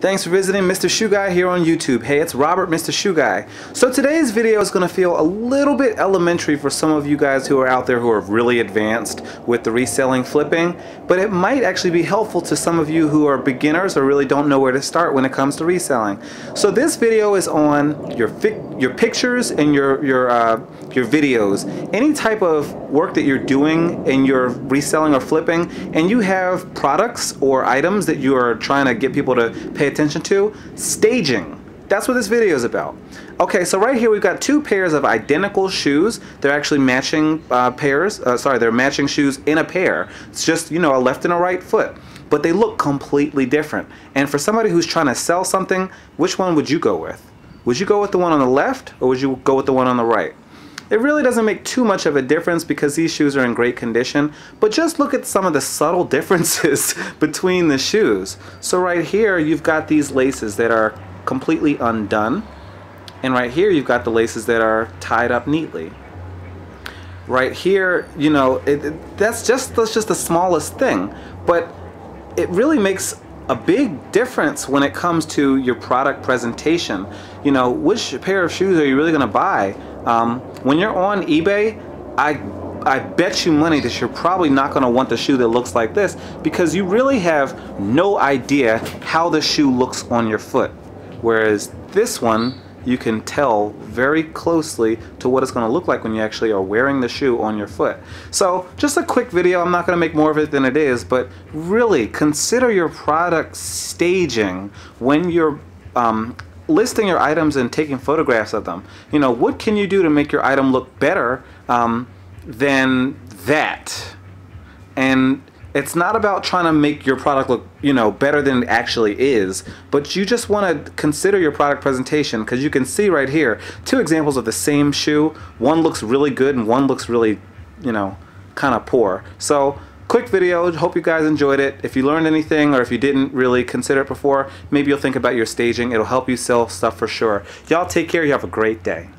Thanks for visiting Mr. Shoe Guy here on YouTube. Hey, it's Robert, Mr. Shoe Guy. So today's video is going to feel a little bit elementary for some of you guys who are out there who are really advanced with the reselling flipping, but it might actually be helpful to some of you who are beginners or really don't know where to start when it comes to reselling. So this video is on your pictures and your videos. Any type of work that you're doing in your reselling or flipping, and you have products or items that you are trying to get people to pay attention to, staging. That's what this video is about. Okay, so right here we've got two pairs of identical shoes. They're actually matching pairs. They're matching shoes in a pair. It's just, you know, a left and a right foot. But they look completely different. And for somebody who's trying to sell something, which one would you go with? Would you go with the one on the left or would you go with the one on the right? It really doesn't make too much of a difference because these shoes are in great condition, but just look at some of the subtle differences between the shoes. So right here you've got these laces that are completely undone, and right here you've got the laces that are tied up neatly. Right here, you know, that's just the smallest thing, but it really makes a big difference when it comes to your product presentation. You know, which pair of shoes are you really going to buy? When you're on eBay, I bet you money that you're probably not going to want the shoe that looks like this, because you really have no idea how the shoe looks on your foot. Whereas this one, you can tell very closely to what it's going to look like when you actually are wearing the shoe on your foot. So just a quick video, I'm not going to make more of it than it is, but really consider your product staging when you're listing your items and taking photographs of them. You know, what can you do to make your item look better than that? And it's not about trying to make your product look, you know, better than it actually is, but you just want to consider your product presentation, because you can see right here two examples of the same shoe. One looks really good and one looks really, you know, kind of poor. So quick video, hope you guys enjoyed it. If you learned anything, or if you didn't really consider it before, maybe you'll think about your staging. It'll help you sell stuff for sure. Y'all take care, you have a great day.